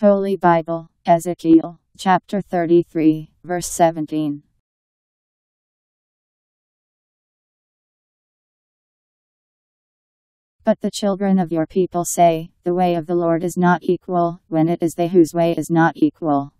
Holy Bible, Ezekiel, chapter 33, verse 17. But the children of your people say, the way of the Lord is not equal, when it is they whose way is not equal.